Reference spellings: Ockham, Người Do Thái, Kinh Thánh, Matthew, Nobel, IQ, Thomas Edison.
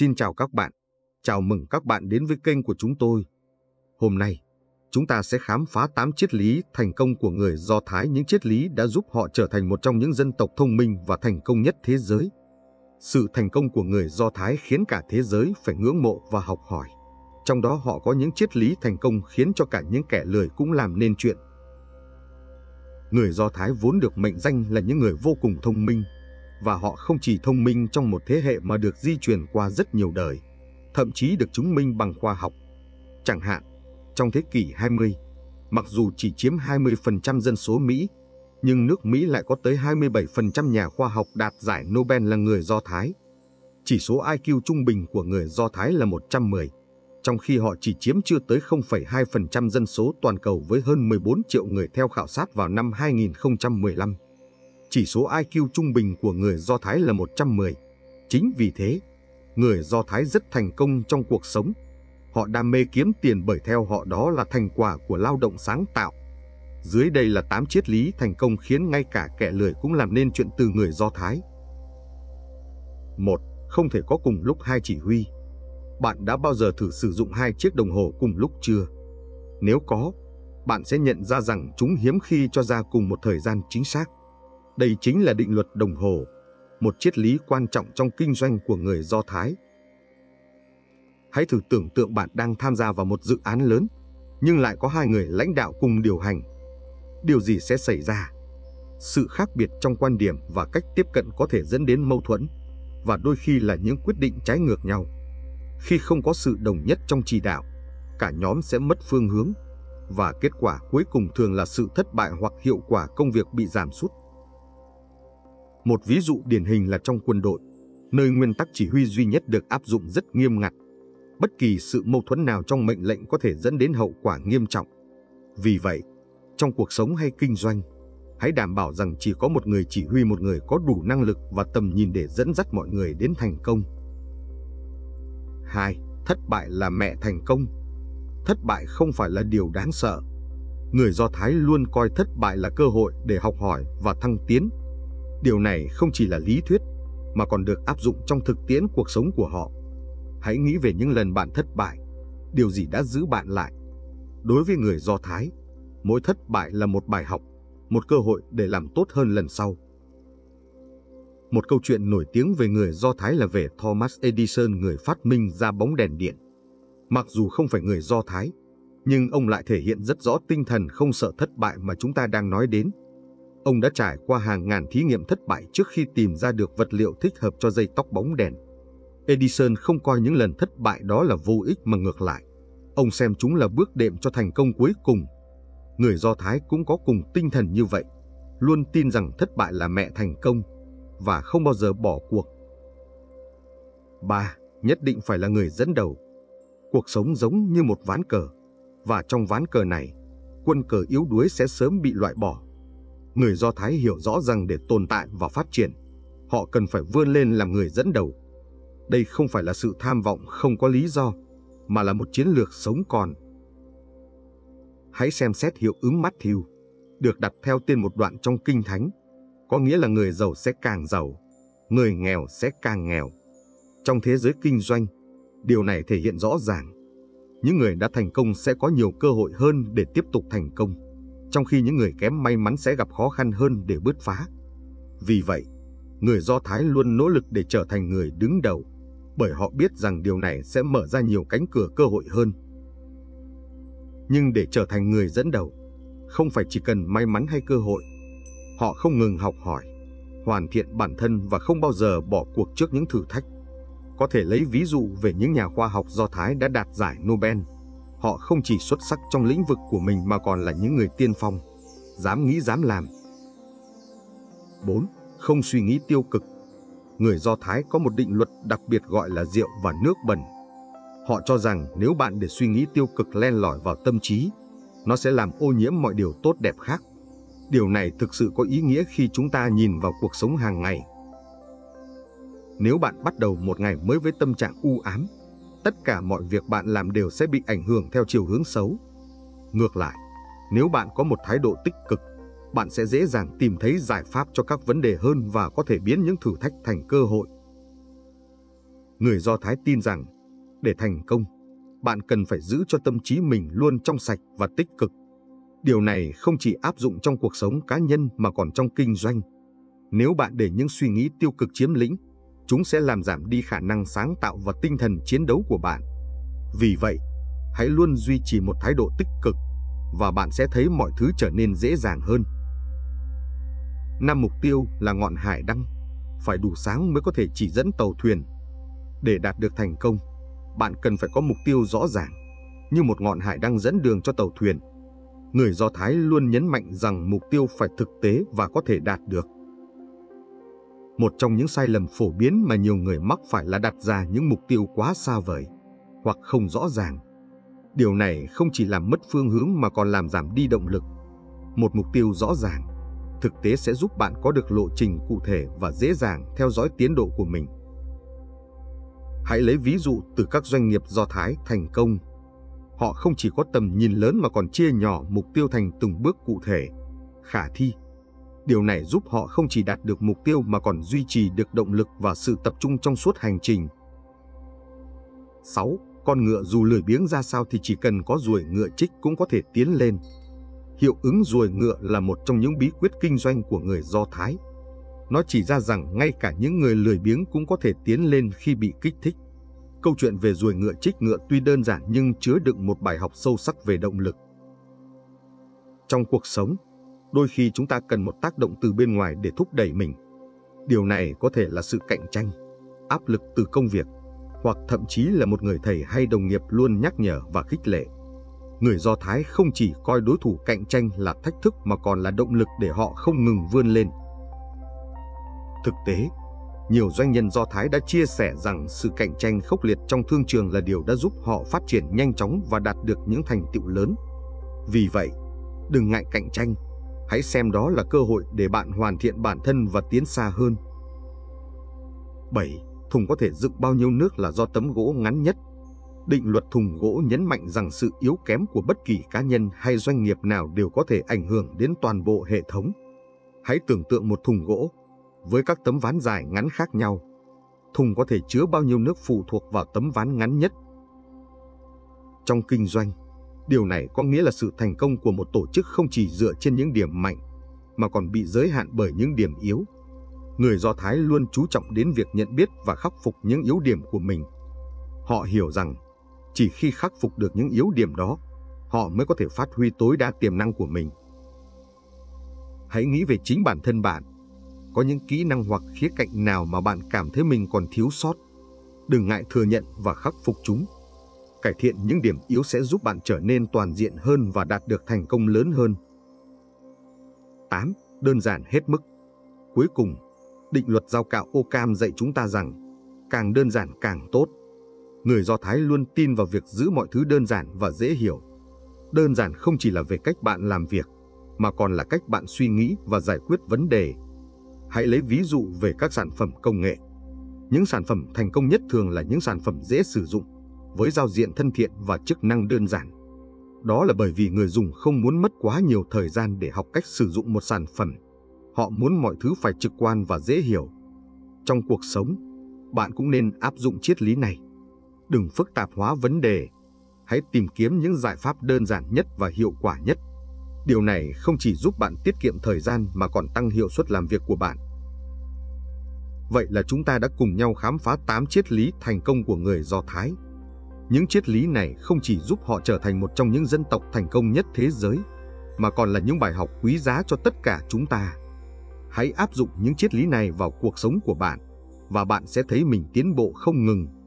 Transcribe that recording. Xin chào các bạn, chào mừng các bạn đến với kênh của chúng tôi. Hôm nay, chúng ta sẽ khám phá 8 triết lý thành công của người Do Thái, những triết lý đã giúp họ trở thành một trong những dân tộc thông minh và thành công nhất thế giới. Sự thành công của người Do Thái khiến cả thế giới phải ngưỡng mộ và học hỏi. Trong đó họ có những triết lý thành công khiến cho cả những kẻ lười cũng làm nên chuyện. Người Do Thái vốn được mệnh danh là những người vô cùng thông minh, và họ không chỉ thông minh trong một thế hệ mà được di truyền qua rất nhiều đời, thậm chí được chứng minh bằng khoa học. Chẳng hạn, trong thế kỷ 20, mặc dù chỉ chiếm 20% dân số Mỹ, nhưng nước Mỹ lại có tới 27% nhà khoa học đạt giải Nobel là người Do Thái. Chỉ số IQ trung bình của người Do Thái là 110, trong khi họ chỉ chiếm chưa tới 0,2% dân số toàn cầu với hơn 14 triệu người theo khảo sát vào năm 2015. Chỉ số IQ trung bình của người Do Thái là 110. Chính vì thế, người Do Thái rất thành công trong cuộc sống. Họ đam mê kiếm tiền bởi theo họ đó là thành quả của lao động sáng tạo. Dưới đây là 8 triết lý thành công khiến ngay cả kẻ lười cũng làm nên chuyện từ người Do Thái. 1. Không thể có cùng lúc hai chỉ huy. Bạn đã bao giờ thử sử dụng hai chiếc đồng hồ cùng lúc chưa? Nếu có, bạn sẽ nhận ra rằng chúng hiếm khi cho ra cùng một thời gian chính xác. Đây chính là định luật đồng hồ, một triết lý quan trọng trong kinh doanh của người Do Thái. Hãy thử tưởng tượng bạn đang tham gia vào một dự án lớn, nhưng lại có hai người lãnh đạo cùng điều hành. Điều gì sẽ xảy ra? Sự khác biệt trong quan điểm và cách tiếp cận có thể dẫn đến mâu thuẫn, và đôi khi là những quyết định trái ngược nhau. Khi không có sự đồng nhất trong chỉ đạo, cả nhóm sẽ mất phương hướng, và kết quả cuối cùng thường là sự thất bại hoặc hiệu quả công việc bị giảm sút. Một ví dụ điển hình là trong quân đội, nơi nguyên tắc chỉ huy duy nhất được áp dụng rất nghiêm ngặt. Bất kỳ sự mâu thuẫn nào trong mệnh lệnh có thể dẫn đến hậu quả nghiêm trọng. Vì vậy, trong cuộc sống hay kinh doanh, hãy đảm bảo rằng chỉ có một người chỉ huy, một người có đủ năng lực và tầm nhìn để dẫn dắt mọi người đến thành công. 2. Thất bại là mẹ thành công. Thất bại không phải là điều đáng sợ. Người Do Thái luôn coi thất bại là cơ hội để học hỏi và thăng tiến. Điều này không chỉ là lý thuyết, mà còn được áp dụng trong thực tiễn cuộc sống của họ. Hãy nghĩ về những lần bạn thất bại, điều gì đã giữ bạn lại. Đối với người Do Thái, mỗi thất bại là một bài học, một cơ hội để làm tốt hơn lần sau. Một câu chuyện nổi tiếng về người Do Thái là về Thomas Edison, người phát minh ra bóng đèn điện. Mặc dù không phải người Do Thái, nhưng ông lại thể hiện rất rõ tinh thần không sợ thất bại mà chúng ta đang nói đến. Ông đã trải qua hàng ngàn thí nghiệm thất bại trước khi tìm ra được vật liệu thích hợp cho dây tóc bóng đèn. Edison không coi những lần thất bại đó là vô ích mà ngược lại, ông xem chúng là bước đệm cho thành công cuối cùng. Người Do Thái cũng có cùng tinh thần như vậy, luôn tin rằng thất bại là mẹ thành công và không bao giờ bỏ cuộc. 3. Nhất định phải là người dẫn đầu. Cuộc sống giống như một ván cờ, và trong ván cờ này, quân cờ yếu đuối sẽ sớm bị loại bỏ. Người Do Thái hiểu rõ rằng để tồn tại và phát triển, họ cần phải vươn lên làm người dẫn đầu. Đây không phải là sự tham vọng không có lý do, mà là một chiến lược sống còn. Hãy xem xét hiệu ứng Matthew, được đặt theo tên một đoạn trong Kinh Thánh, có nghĩa là người giàu sẽ càng giàu, người nghèo sẽ càng nghèo. Trong thế giới kinh doanh, điều này thể hiện rõ ràng. Những người đã thành công sẽ có nhiều cơ hội hơn để tiếp tục thành công, trong khi những người kém may mắn sẽ gặp khó khăn hơn để bứt phá. Vì vậy, người Do Thái luôn nỗ lực để trở thành người đứng đầu, bởi họ biết rằng điều này sẽ mở ra nhiều cánh cửa cơ hội hơn. Nhưng để trở thành người dẫn đầu, không phải chỉ cần may mắn hay cơ hội. Họ không ngừng học hỏi, hoàn thiện bản thân và không bao giờ bỏ cuộc trước những thử thách. Có thể lấy ví dụ về những nhà khoa học Do Thái đã đạt giải Nobel. Họ không chỉ xuất sắc trong lĩnh vực của mình mà còn là những người tiên phong, dám nghĩ dám làm. 4. Không suy nghĩ tiêu cực. Người Do Thái có một định luật đặc biệt gọi là rượu và nước bẩn. Họ cho rằng nếu bạn để suy nghĩ tiêu cực len lỏi vào tâm trí, nó sẽ làm ô nhiễm mọi điều tốt đẹp khác. Điều này thực sự có ý nghĩa khi chúng ta nhìn vào cuộc sống hàng ngày. Nếu bạn bắt đầu một ngày mới với tâm trạng u ám, tất cả mọi việc bạn làm đều sẽ bị ảnh hưởng theo chiều hướng xấu. Ngược lại, nếu bạn có một thái độ tích cực, bạn sẽ dễ dàng tìm thấy giải pháp cho các vấn đề hơn và có thể biến những thử thách thành cơ hội. Người Do Thái tin rằng, để thành công, bạn cần phải giữ cho tâm trí mình luôn trong sạch và tích cực. Điều này không chỉ áp dụng trong cuộc sống cá nhân mà còn trong kinh doanh. Nếu bạn để những suy nghĩ tiêu cực chiếm lĩnh, chúng sẽ làm giảm đi khả năng sáng tạo và tinh thần chiến đấu của bạn. Vì vậy, hãy luôn duy trì một thái độ tích cực và bạn sẽ thấy mọi thứ trở nên dễ dàng hơn. 5. Mục tiêu là ngọn hải đăng, phải đủ sáng mới có thể chỉ dẫn tàu thuyền. Để đạt được thành công, bạn cần phải có mục tiêu rõ ràng, như một ngọn hải đăng dẫn đường cho tàu thuyền. Người Do Thái luôn nhấn mạnh rằng mục tiêu phải thực tế và có thể đạt được. Một trong những sai lầm phổ biến mà nhiều người mắc phải là đặt ra những mục tiêu quá xa vời hoặc không rõ ràng. Điều này không chỉ làm mất phương hướng mà còn làm giảm đi động lực. Một mục tiêu rõ ràng, thực tế sẽ giúp bạn có được lộ trình cụ thể và dễ dàng theo dõi tiến độ của mình. Hãy lấy ví dụ từ các doanh nghiệp Do Thái thành công. Họ không chỉ có tầm nhìn lớn mà còn chia nhỏ mục tiêu thành từng bước cụ thể, khả thi. Điều này giúp họ không chỉ đạt được mục tiêu mà còn duy trì được động lực và sự tập trung trong suốt hành trình. 6. Con ngựa dù lười biếng ra sao thì chỉ cần có ruồi ngựa chích cũng có thể tiến lên. Hiệu ứng ruồi ngựa là một trong những bí quyết kinh doanh của người Do Thái. Nó chỉ ra rằng ngay cả những người lười biếng cũng có thể tiến lên khi bị kích thích. Câu chuyện về ruồi ngựa chích ngựa tuy đơn giản nhưng chứa đựng một bài học sâu sắc về động lực. Trong cuộc sống, đôi khi chúng ta cần một tác động từ bên ngoài để thúc đẩy mình. Điều này có thể là sự cạnh tranh, áp lực từ công việc, hoặc thậm chí là một người thầy hay đồng nghiệp luôn nhắc nhở và khích lệ. Người Do Thái không chỉ coi đối thủ cạnh tranh là thách thức mà còn là động lực để họ không ngừng vươn lên. Thực tế, nhiều doanh nhân Do Thái đã chia sẻ rằng sự cạnh tranh khốc liệt trong thương trường là điều đã giúp họ phát triển nhanh chóng và đạt được những thành tựu lớn. Vì vậy, đừng ngại cạnh tranh, hãy xem đó là cơ hội để bạn hoàn thiện bản thân và tiến xa hơn. 7. Thùng có thể đựng bao nhiêu nước là do tấm gỗ ngắn nhất. Định luật thùng gỗ nhấn mạnh rằng sự yếu kém của bất kỳ cá nhân hay doanh nghiệp nào đều có thể ảnh hưởng đến toàn bộ hệ thống. Hãy tưởng tượng một thùng gỗ với các tấm ván dài ngắn khác nhau. Thùng có thể chứa bao nhiêu nước phụ thuộc vào tấm ván ngắn nhất. Trong kinh doanh, điều này có nghĩa là sự thành công của một tổ chức không chỉ dựa trên những điểm mạnh mà còn bị giới hạn bởi những điểm yếu. Người Do Thái luôn chú trọng đến việc nhận biết và khắc phục những yếu điểm của mình. Họ hiểu rằng chỉ khi khắc phục được những yếu điểm đó, họ mới có thể phát huy tối đa tiềm năng của mình. Hãy nghĩ về chính bản thân bạn. Có những kỹ năng hoặc khía cạnh nào mà bạn cảm thấy mình còn thiếu sót? Đừng ngại thừa nhận và khắc phục chúng. Cải thiện những điểm yếu sẽ giúp bạn trở nên toàn diện hơn và đạt được thành công lớn hơn. 8. Đơn giản hết mức. Cuối cùng, định luật giao cạo Ockham dạy chúng ta rằng càng đơn giản càng tốt. Người Do Thái luôn tin vào việc giữ mọi thứ đơn giản và dễ hiểu. Đơn giản không chỉ là về cách bạn làm việc, mà còn là cách bạn suy nghĩ và giải quyết vấn đề. Hãy lấy ví dụ về các sản phẩm công nghệ. Những sản phẩm thành công nhất thường là những sản phẩm dễ sử dụng, với giao diện thân thiện và chức năng đơn giản. Đó là bởi vì người dùng không muốn mất quá nhiều thời gian để học cách sử dụng một sản phẩm. Họ muốn mọi thứ phải trực quan và dễ hiểu. Trong cuộc sống, bạn cũng nên áp dụng triết lý này. Đừng phức tạp hóa vấn đề. Hãy tìm kiếm những giải pháp đơn giản nhất và hiệu quả nhất. Điều này không chỉ giúp bạn tiết kiệm thời gian mà còn tăng hiệu suất làm việc của bạn. Vậy là chúng ta đã cùng nhau khám phá 8 triết lý thành công của người Do Thái. Những triết lý này không chỉ giúp họ trở thành một trong những dân tộc thành công nhất thế giới, mà còn là những bài học quý giá cho tất cả chúng ta. Hãy áp dụng những triết lý này vào cuộc sống của bạn, và bạn sẽ thấy mình tiến bộ không ngừng.